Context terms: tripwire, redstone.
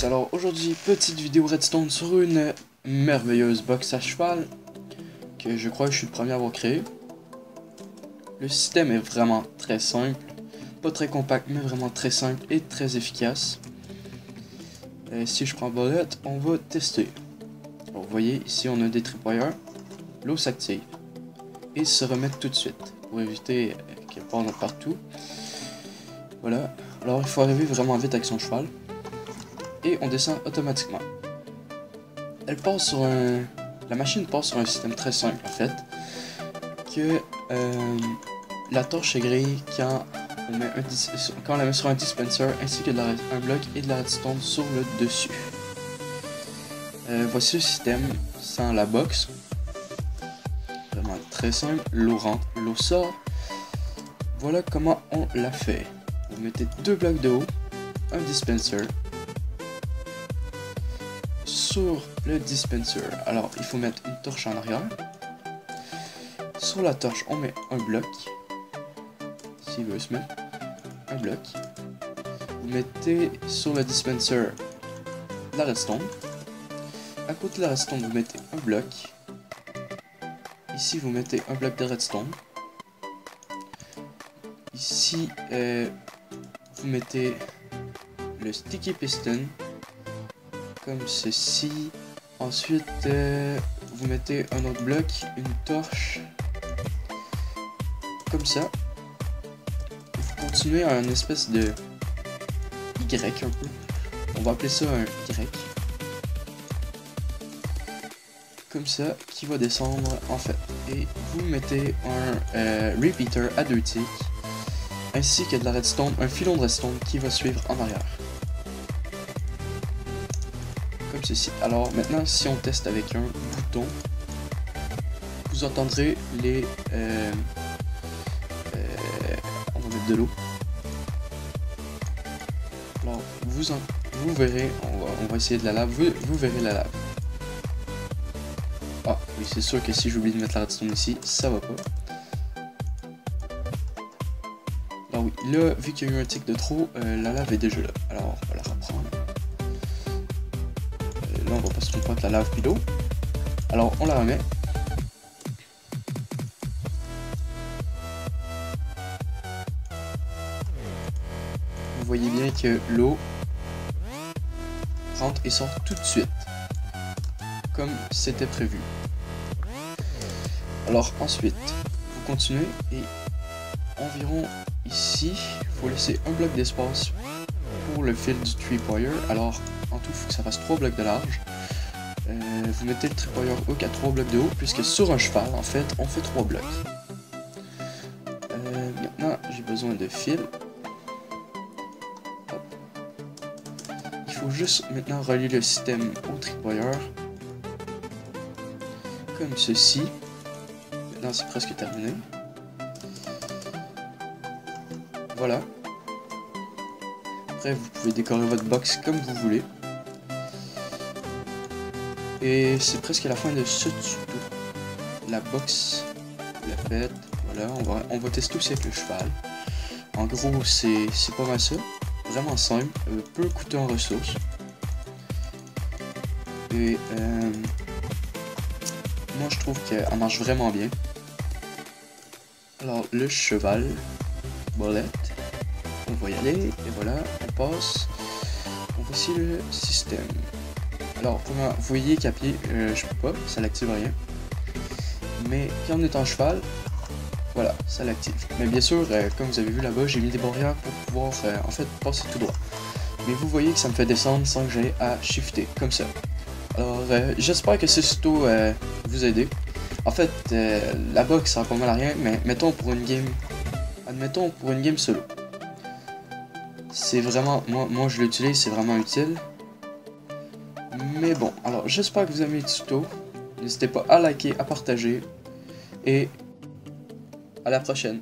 tous, alors aujourd'hui petite vidéo redstone sur une merveilleuse box à cheval que je crois que je suis le premier à avoir créé. Le système est vraiment très simple, pas très compact mais vraiment très simple et très efficace. Et si je prends bolette, on va tester. Alors, vous voyez ici on a des tripwires, l'eau s'active et se remet tout de suite pour éviter qu'elle parte partout. Voilà, alors il faut arriver vraiment vite avec son cheval. Et on descend automatiquement. Elle passe sur un... La machine passe sur un système très simple en fait. Que la torche est grillée quand on, quand on la met sur un dispenser ainsi que de un bloc et de la redstone sur le dessus. Voici le système sans la box. Vraiment très simple. L'eau rentre, l'eau sort. Voilà comment on l'a fait. Vous mettez deux blocs de haut, un dispenser. Sur le dispenser, alors il faut mettre une torche en arrière. Sur la torche, on met un bloc. S'il veut se mettre un bloc, vous mettez sur le dispenser la redstone. À côté de la redstone, vous mettez un bloc. Ici, vous mettez un bloc de redstone. Ici, vous mettez le sticky piston. Comme ceci. Ensuite vous mettez un autre bloc, une torche comme ça. Vous continuez à une espèce de Y un peu, on va appeler ça un Y comme ça, qui va descendre en fait, et vous mettez un repeater à 2 ticks ainsi que de la redstone, un filon de redstone qui va suivre en arrière. Ceci. Alors maintenant si on teste avec un bouton, vous entendrez les on va mettre de l'eau. Alors vous verrez, on va essayer de la lave, vous verrez la lave. Ah oui, c'est sûr que si j'oublie de mettre la redstone ici, ça va pas. Alors oui, là vu qu'il y a eu un tic de trop, la lave est déjà là. Alors on va la reprendre. Là, on va pas se tromper avec la lave puis l'eau. Alors on la remet. Vous voyez bien que l'eau rentre et sort tout de suite, comme c'était prévu. Alors ensuite, vous continuez et environ ici, il faut laisser un bloc d'espace pour le fil du tripwire. Alors en tout, il faut que ça fasse 3 blocs de large. Vous mettez le tripwire hook à 3 blocs de haut, puisque sur un cheval, en fait, on fait 3 blocs. Maintenant, j'ai besoin de fil. Hop. Il faut juste maintenant relier le système au tripwire. Comme ceci. Maintenant, c'est presque terminé. Voilà. Après, vous pouvez décorer votre box comme vous voulez. Et c'est presque la fin de ce tuto. La box, vous la faites, voilà, on va tester aussi avec le cheval. En gros, c'est pas mal ça. Vraiment simple, peu coûteux en ressources. Et moi je trouve qu'elle marche vraiment bien. Alors le cheval, bolette, on va y aller, et voilà, on passe. On va essayer le système. Alors, vous voyez qu'à pied, je peux pas, ça l'active rien. Mais quand on est en cheval, voilà, ça l'active. Mais bien sûr, comme vous avez vu là-bas, j'ai mis des barrières pour pouvoir, en fait, passer tout droit. Mais vous voyez que ça me fait descendre sans que j'aie à shifter, comme ça. Alors, j'espère que ce tuto vous aider. En fait, la box, ça sert pas mal à rien, mais mettons pour une game... Admettons pour une game solo. C'est vraiment... Moi je l'utilise, c'est vraiment utile. Mais bon, alors j'espère que vous aimez le tuto. N'hésitez pas à liker, à partager. Et à la prochaine.